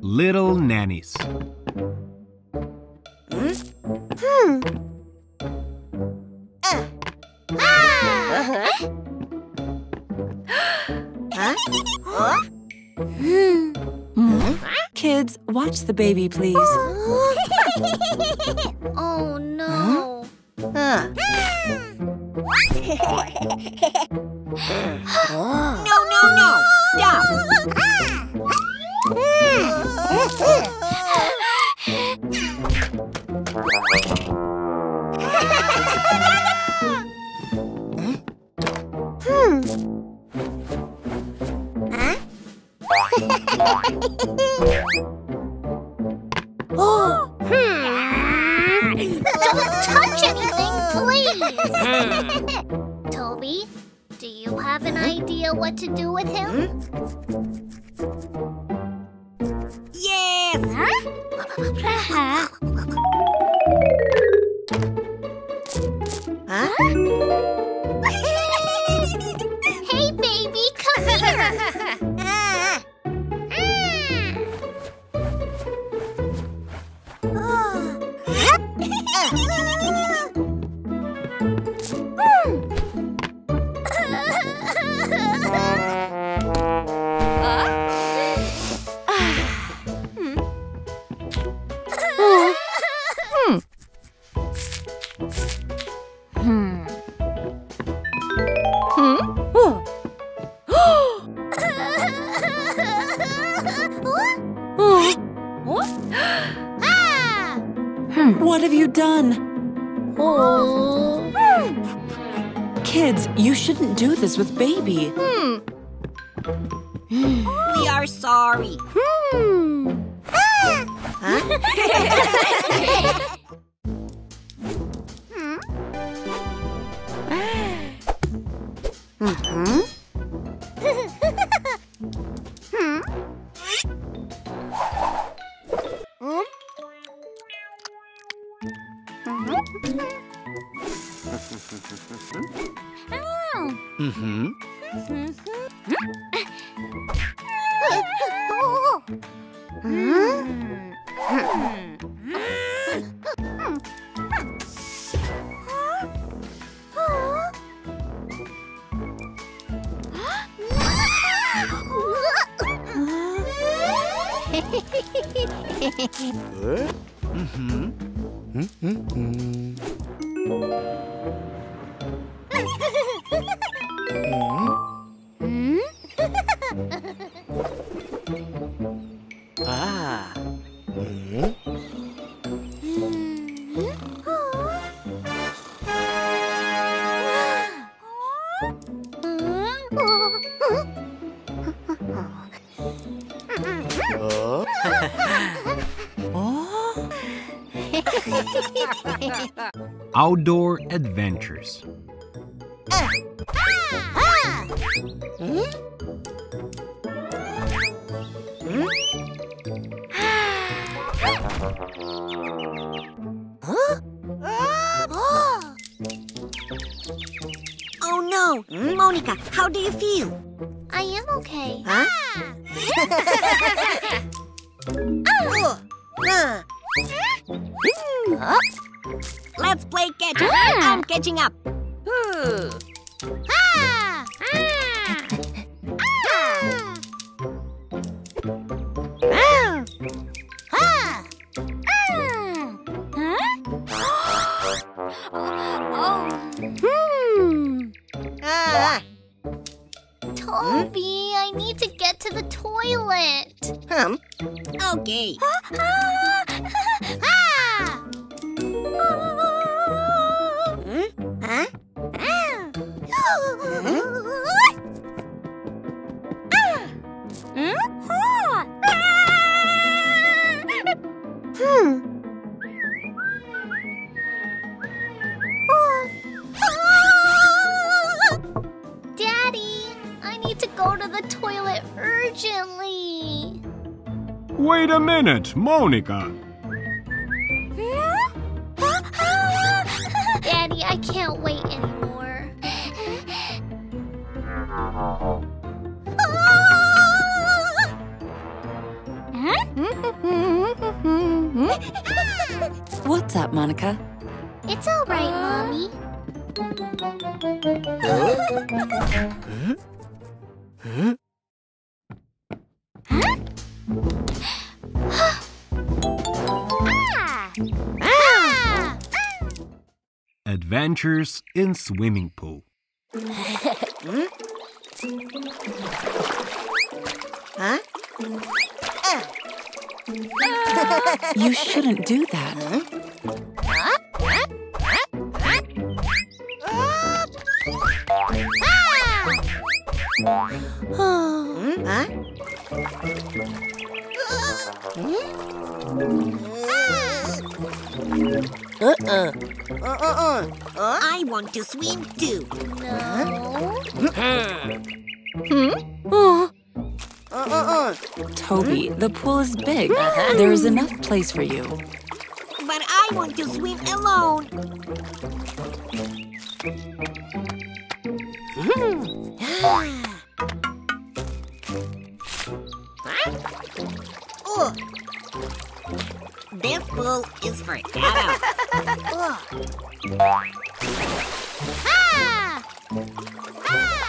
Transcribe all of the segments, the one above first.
Little nannies. Kids, watch the baby, please. Oh no. No. Stop. Don't touch anything, please. Toby, do you have an idea what to do with him? Yes. Huh? Hey, baby, come here. What have you done? Oh. Kids, you shouldn't do this with baby. We are sorry. Huh? Outdoor adventures. Oh no! Monica, how do you feel? I am okay. Huh? Let's play catch. I'm catching up. Toby, I need to get to the toilet. Okay. Wait a minute, Monica. Daddy, I can't wait anymore. Huh? What's up, Monica? It's all right, Mommy. Huh? Huh? Huh? Ah! Adventures in Swimming Pool. Huh? You shouldn't do that. I want to swim too. No. Toby, the pool is big. There is enough place for you. But I want to swim alone. This pool is for adults. Ha! Ha! Huh?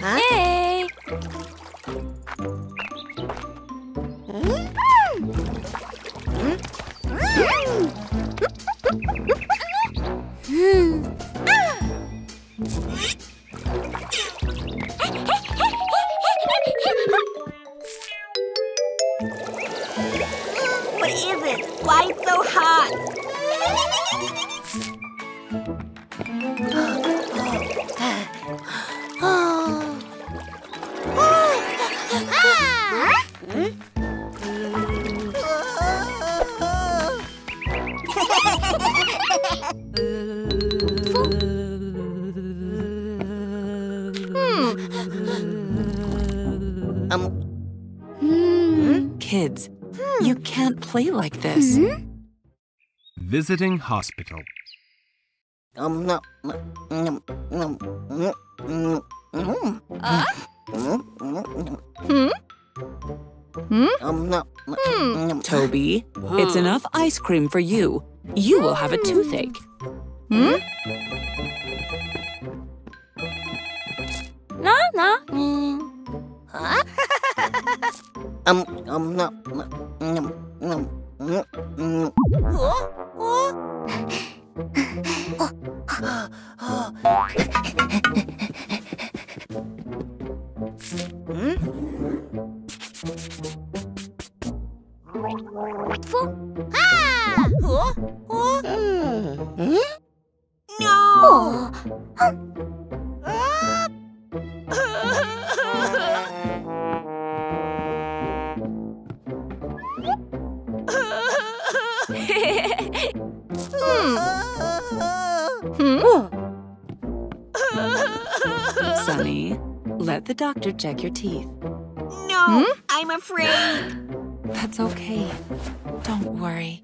Hey! What is it? Why it's so hot? Kids, you can't play like this. Visiting hospital. Toby, it's enough ice cream for you. You will have a toothache. Sonny, let the doctor check your teeth. No, I'm afraid. That's okay. Don't worry.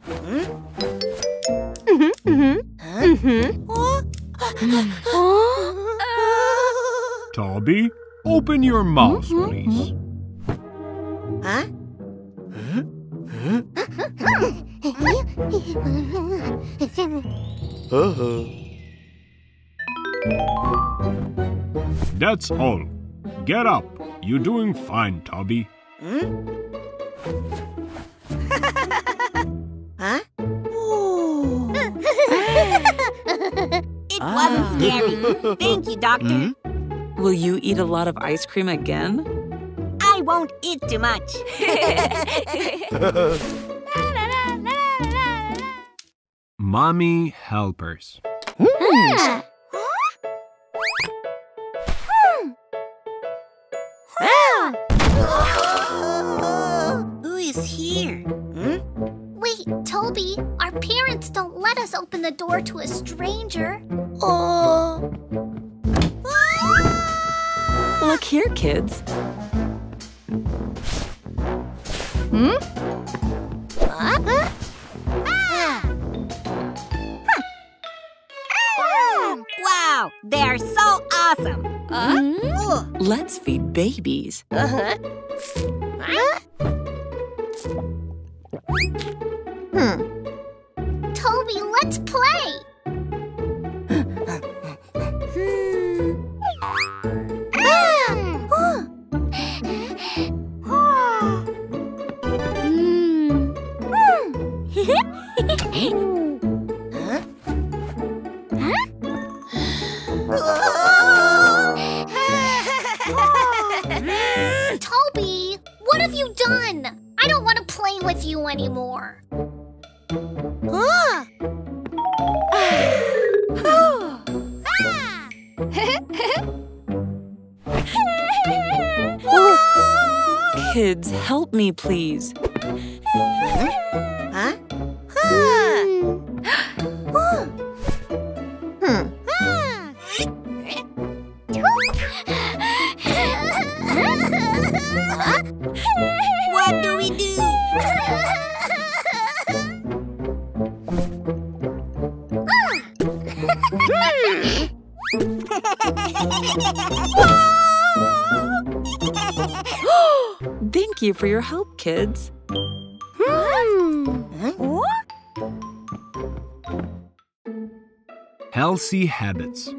Toby, open your mouth, please. Huh? Huh? That's all. Get up. You're doing fine, Toby. Huh? It wasn't scary. Thank you, Doctor. Will you eat a lot of ice cream again? I won't eat too much. Mommy helpers. Who is here? Wait, Toby, our parents don't let us open the door to a stranger. Oh. Look here, kids. Wow, they are so awesome! Let's feed babies. Toby, let's play! Toby, what have you done? I don't want to play with you anymore. Kids, help me, please. What do we do? Thank you for your help, kids. Healthy habits.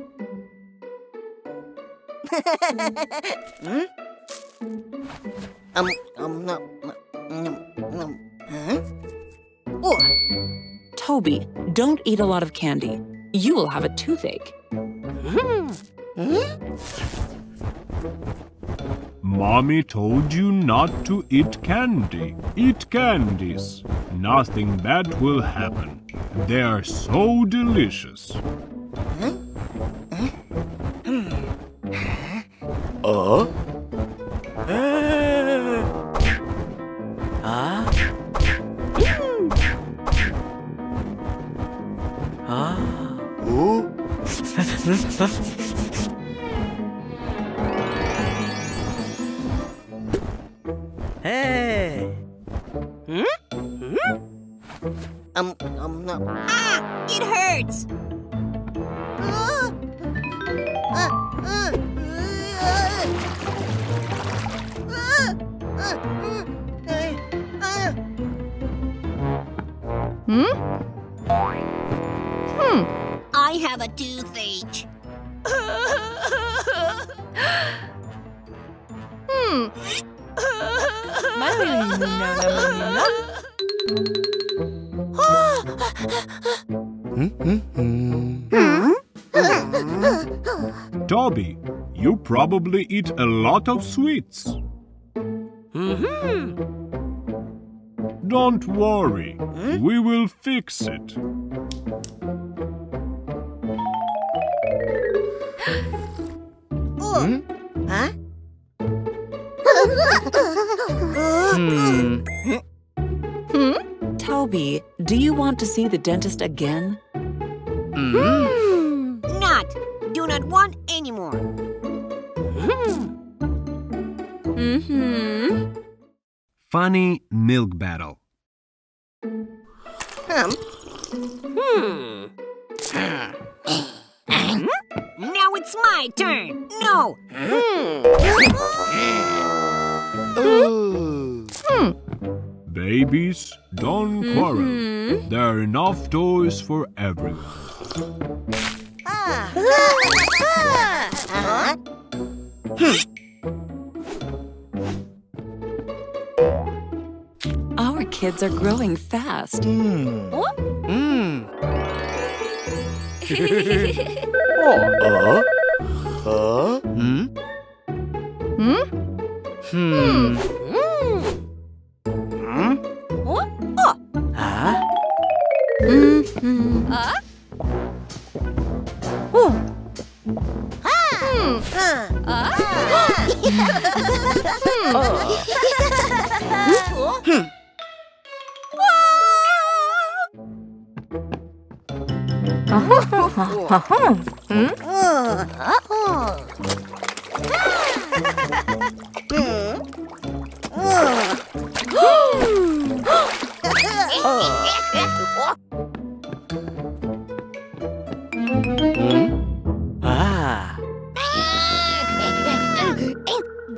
Toby, don't eat a lot of candy. You will have a toothache. Mommy told you not to eat candy. Eat candies. Nothing bad will happen. They are so delicious. It hurts. I have a toothache. Toby, you probably eat a lot of sweets. Don't worry, we will fix it. Toby, do you want to see the dentist again? Do not want anymore. Funny milk battle. Now it's my turn. No. Babies, don't quarrel. There are enough toys for everyone. Our kids are growing fast.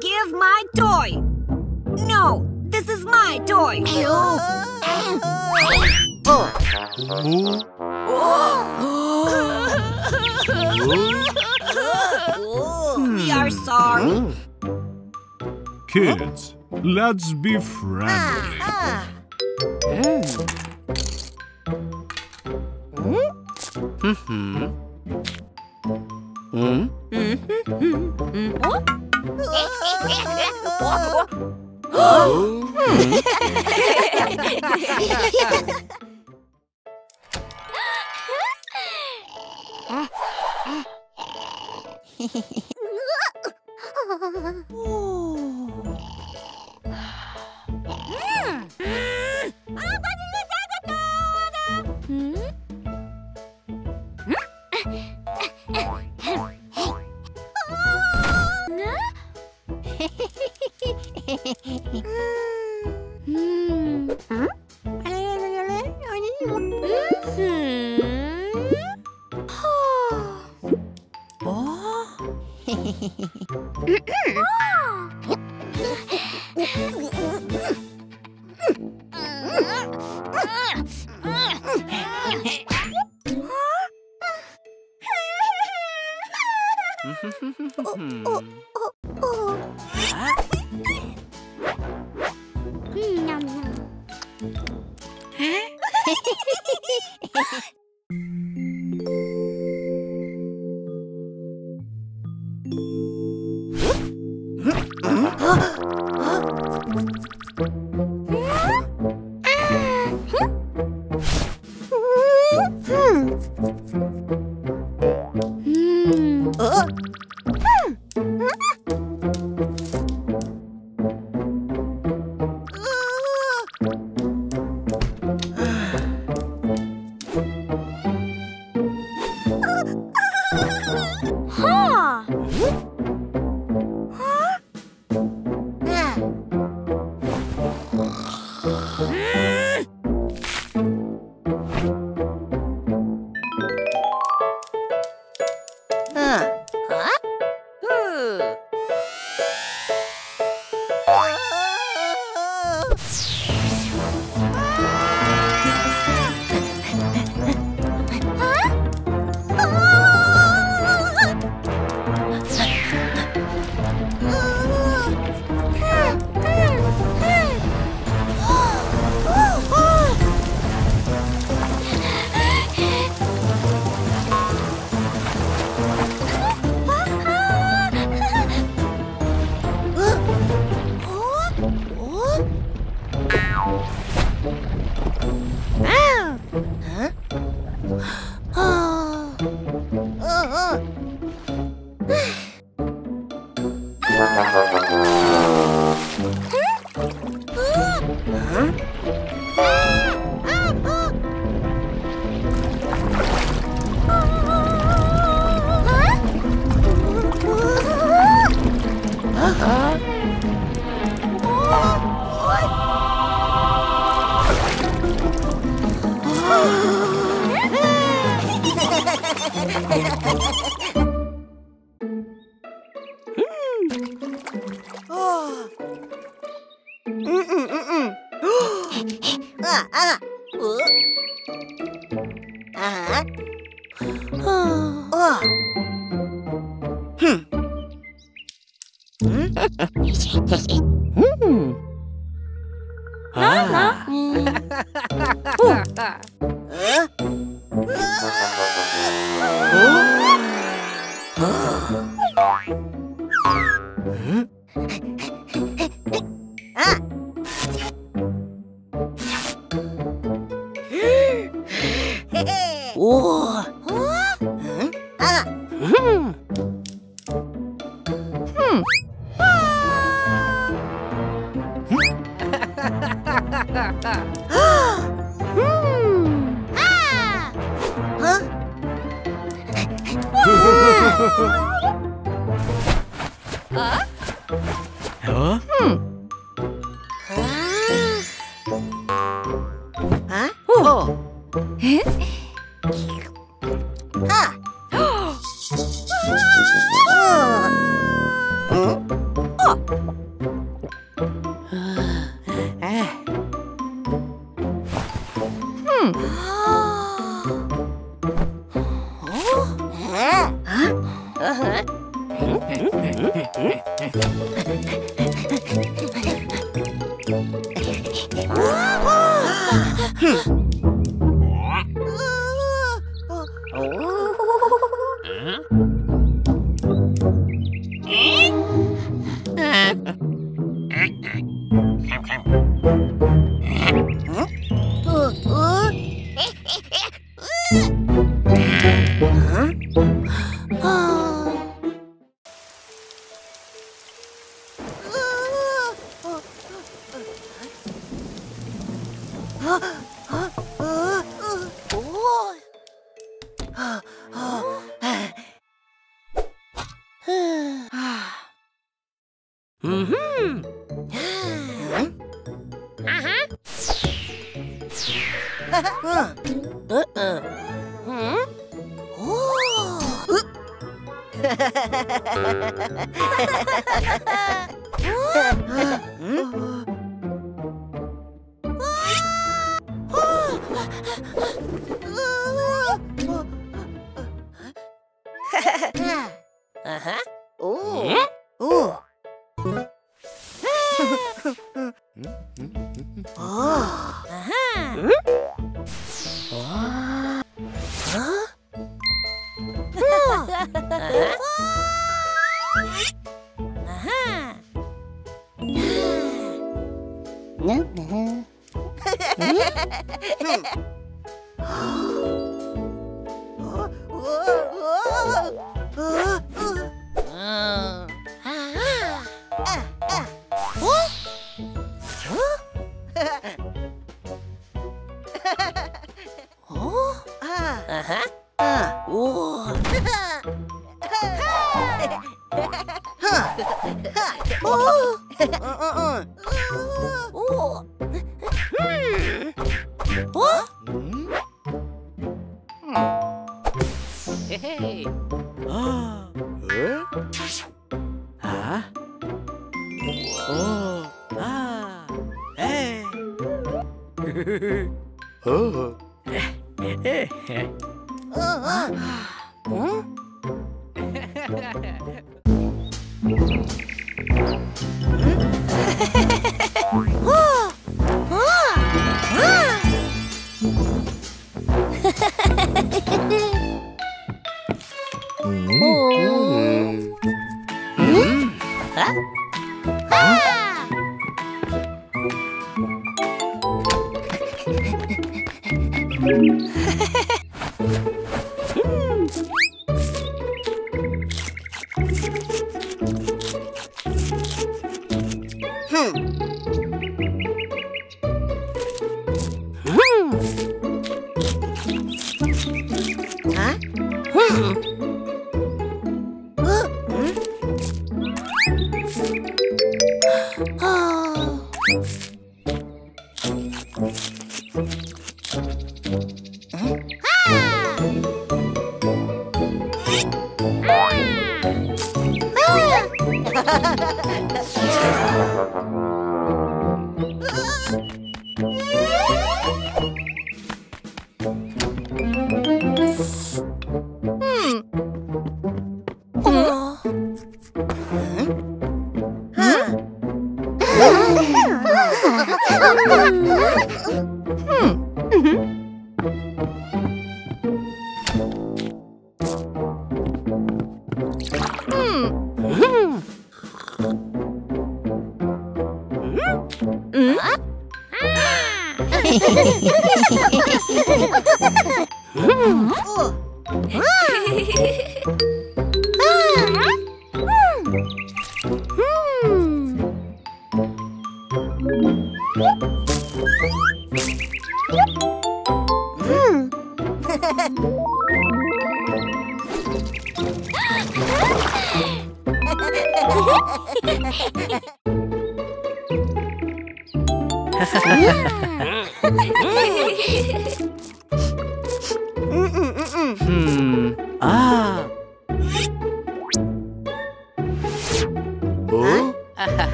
Give my toy! No, this is my toy! We are sorry. Kids, let's be friendly.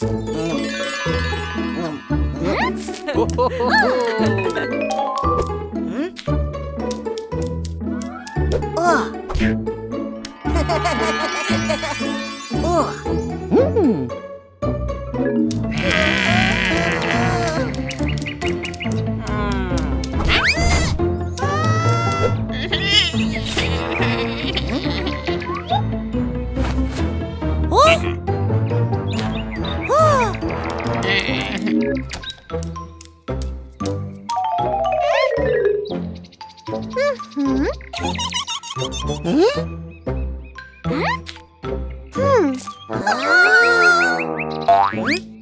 Huh? Hmm.